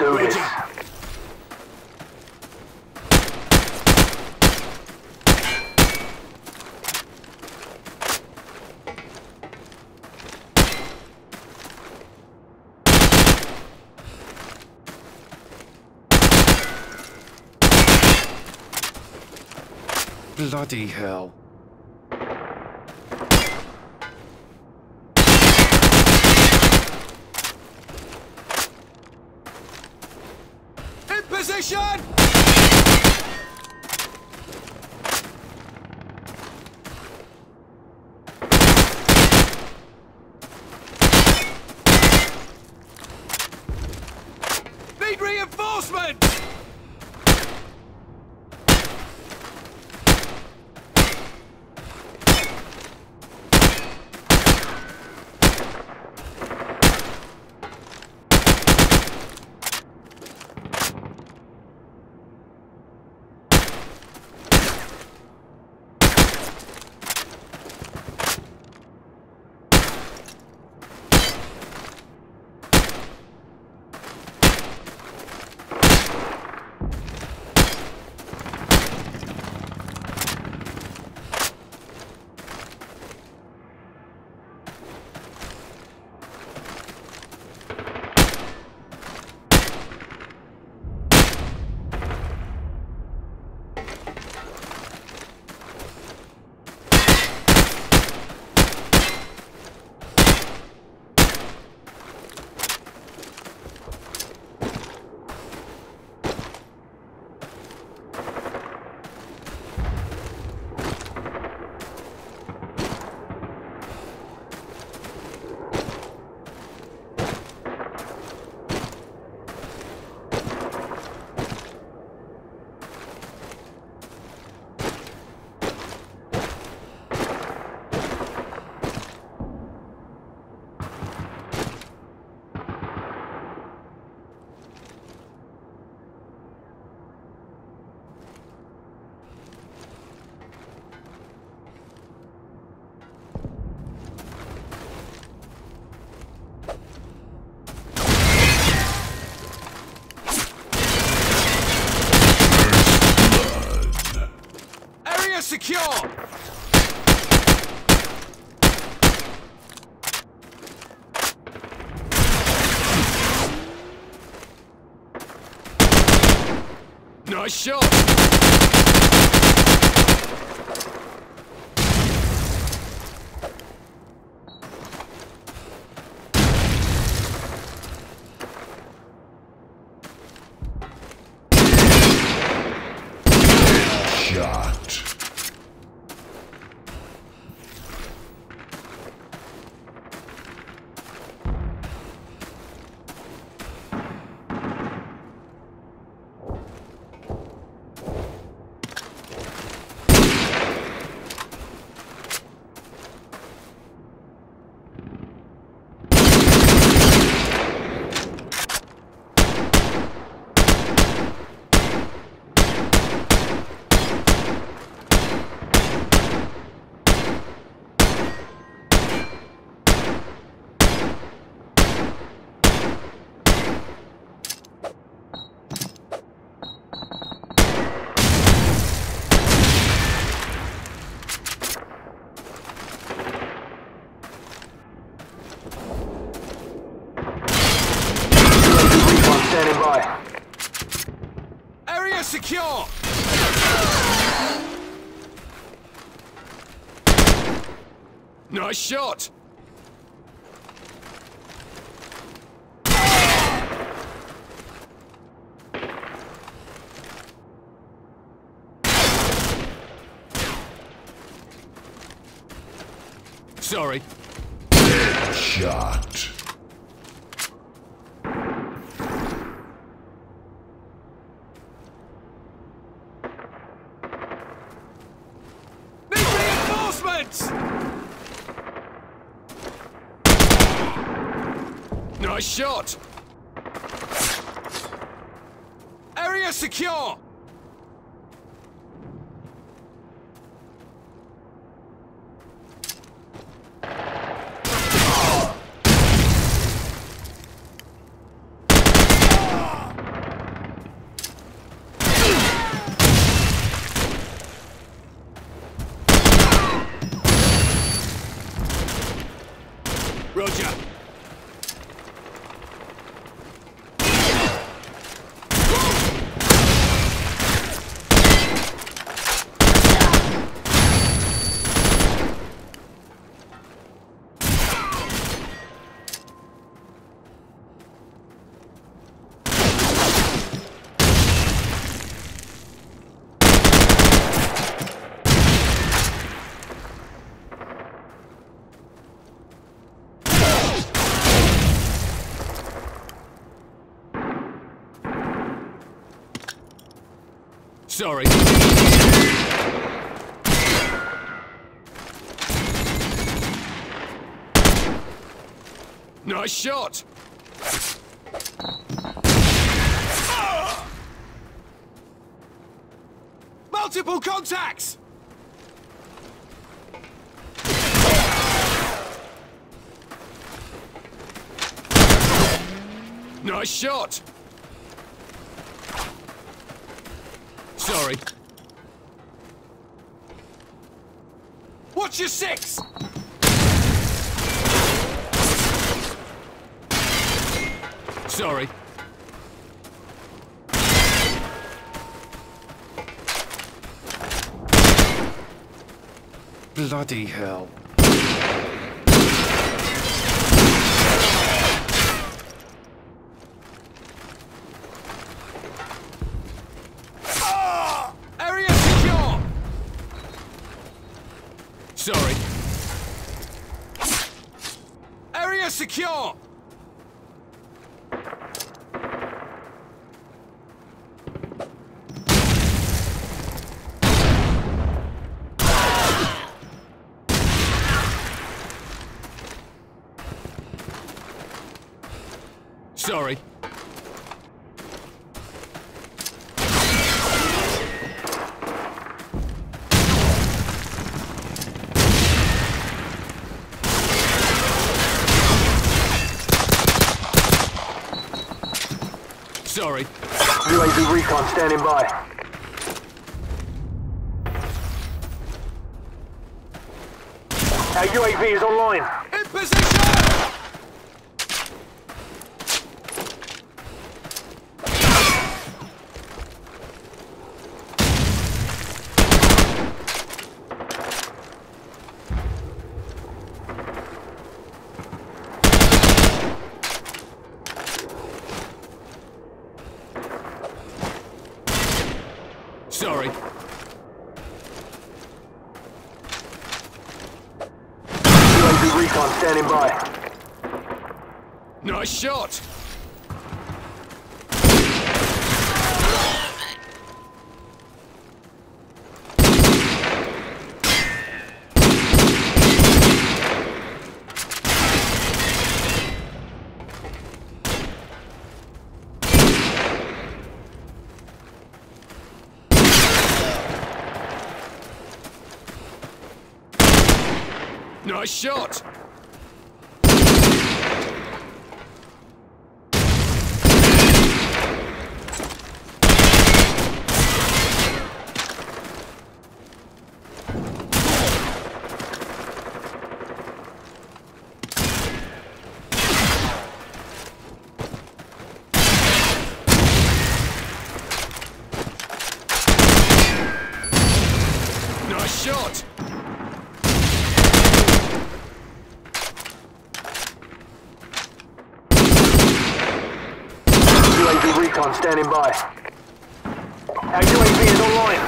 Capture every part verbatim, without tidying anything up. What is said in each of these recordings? do this. Bloody hell. In position! Need reinforcements! Secure! Nice shot! Secure! Nice shot! Sorry. Shot. Nice shot! Area secure! sorry. Nice shot. Ah! Multiple contacts. Nice shot. Sorry. Watch your six. Sorry. Bloody hell. Sorry. Area secure! Sorry. Sorry. U A V recon standing by. Our U A V is online. In position. Sorry. U A V recon standing by. Nice shot. Nice shot! Nice shot! Recon standing by. Our U A V is online.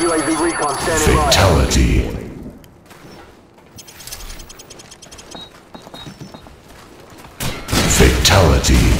U A V recon standing by. Fatality. Fatality.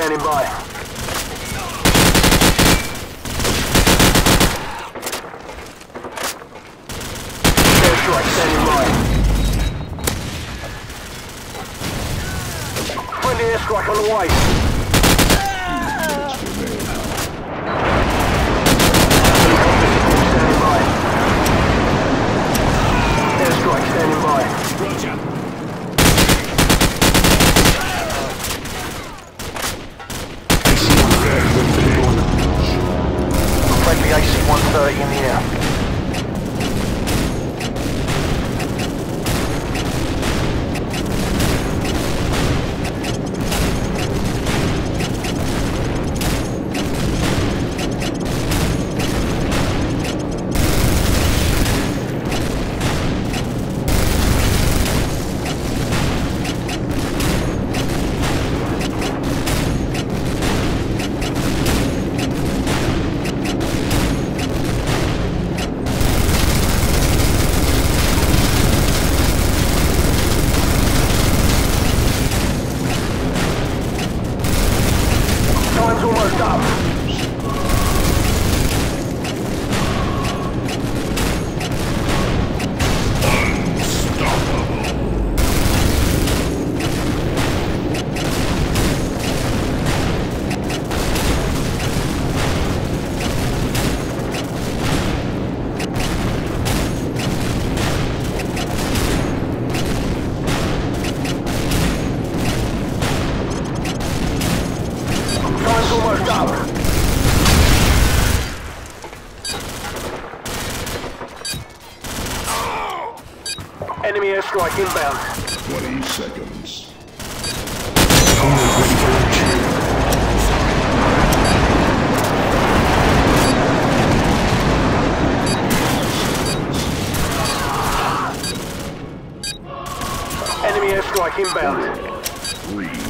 standing by. Airstrike standing by. Friendly airstrike on the way. Airstrike standing by. Airstrike standing by. Roger. Friendly A C one thirty in the air. Enemy airstrike inbound. twenty seconds. Enemy airstrike inbound. Three.